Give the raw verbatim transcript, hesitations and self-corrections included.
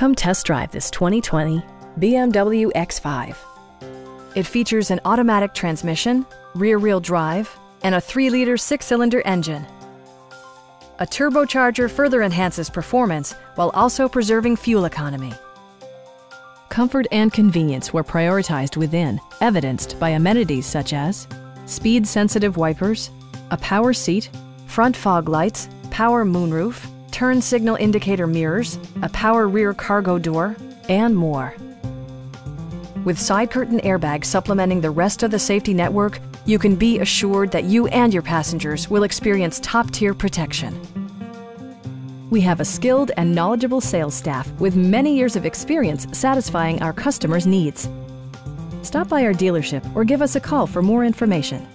Come test drive this twenty twenty B M W X five. It features an automatic transmission, rear-wheel drive, and a three liter six-cylinder engine. A turbocharger further enhances performance while also preserving fuel economy. Comfort and convenience were prioritized within, evidenced by amenities such as speed-sensitive wipers, a power seat, front fog lights, power moonroof, turn signal indicator mirrors, a power rear cargo door, and more. With side curtain airbags supplementing the rest of the safety network, you can be assured that you and your passengers will experience top-tier protection. We have a skilled and knowledgeable sales staff with many years of experience satisfying our customers' needs. Stop by our dealership or give us a call for more information.